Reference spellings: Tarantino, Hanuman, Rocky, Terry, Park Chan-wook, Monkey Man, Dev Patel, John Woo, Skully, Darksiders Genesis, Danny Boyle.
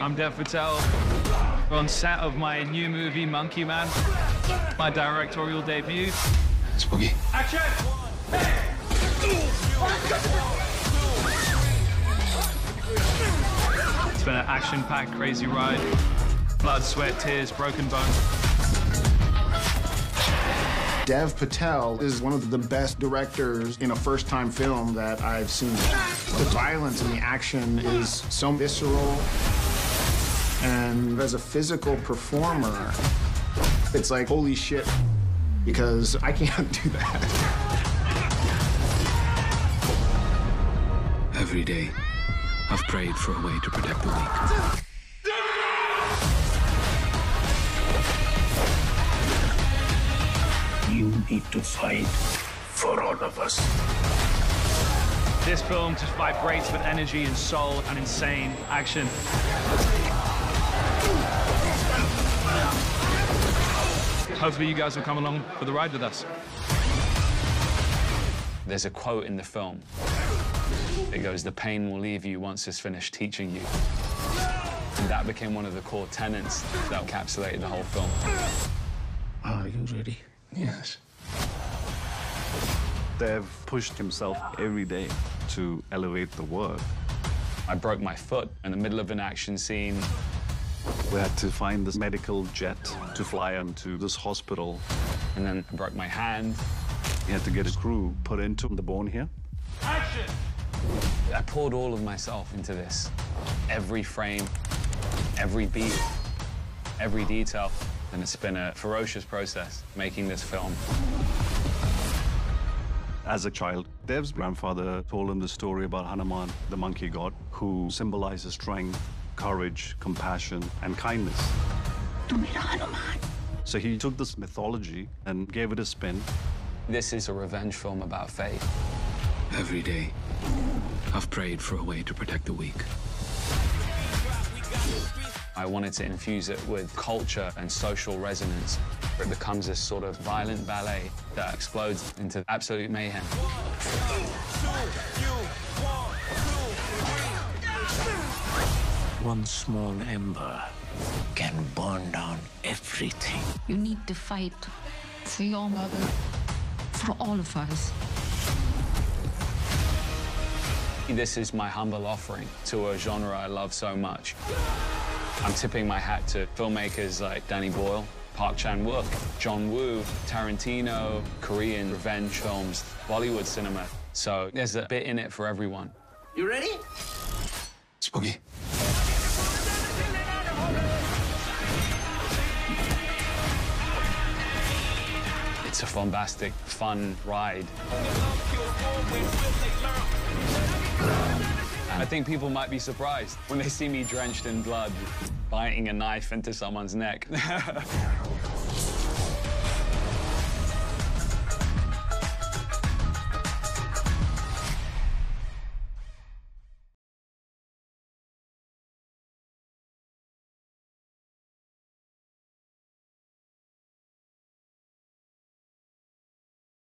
Hi, I'm Dev Patel. We're on set of my new movie, Monkey Man. My directorial debut. Spooky. Action! It's been an action-packed, crazy ride. Blood, sweat, tears, broken bones. Dev Patel is one of the best directors in a first-time film that I've seen. The violence and the action is so visceral. And as a physical performer, it's like, holy shit, because I can't do that. Every day, I've prayed for a way to protect the weak. You need to fight for all of us. This film just vibrates with energy and soul and insane action. Hopefully you guys will come along for the ride with us. There's a quote in the film. It goes, "The pain will leave you once it's finished teaching you." And that became one of the core tenets that encapsulated the whole film. Are you ready? Yes. Dev pushed himself every day to elevate the work. I broke my foot in the middle of an action scene. We had to find this medical jet to fly onto this hospital. And then I broke my hand. We had to get a screw put into the bone here. Action! I poured all of myself into this. Every frame, every beat, every detail. And it's been a ferocious process making this film. As a child, Dev's grandfather told him the story about Hanuman, the monkey god, who symbolizes strength, courage, compassion, and kindness. So he took this mythology and gave it a spin. This is a revenge film about fate. Every day, I've prayed for a way to protect the weak. I wanted to infuse it with culture and social resonance. It becomes this sort of violent ballet that explodes into absolute mayhem. One small ember can burn down everything. You need to fight for your mother, for all of us. This is my humble offering to a genre I love so much. I'm tipping my hat to filmmakers like Danny Boyle, Park Chan-wook, John Woo, Tarantino, Korean revenge films, Bollywood cinema. So there's a bit in it for everyone. You ready? Spooky. It's a bombastic, fun ride. I think people might be surprised when they see me drenched in blood, biting a knife into someone's neck.